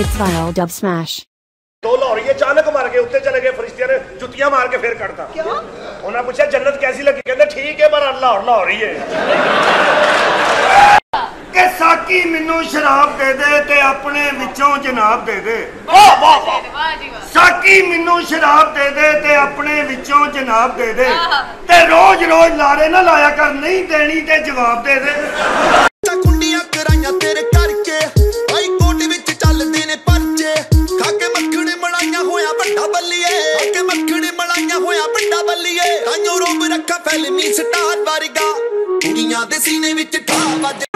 It's viral dub smash. दो लाहौरी अचानक मार के उतने चले गए, फरिश्ते ने जुतियां मार के फिर करता। क्यों? उन्होंने पूछा जन्नत कैसी लगी, कहते ठीक है पर अल्लाह और लाहौरी है के साकी मिन्नू शराब दे दे ते अपने विचों जनाब दे दे। वाह वाह वाह। साकी मिन्नू शराब दे दे ते अपने विचों जनाब दे दे ते रोज रोज लारे ना लाया कर, नहीं देनी ते जवाब दे दे। फिल्मी स्टार वर्गा कुड़ियां दे सीने विच ठा वज।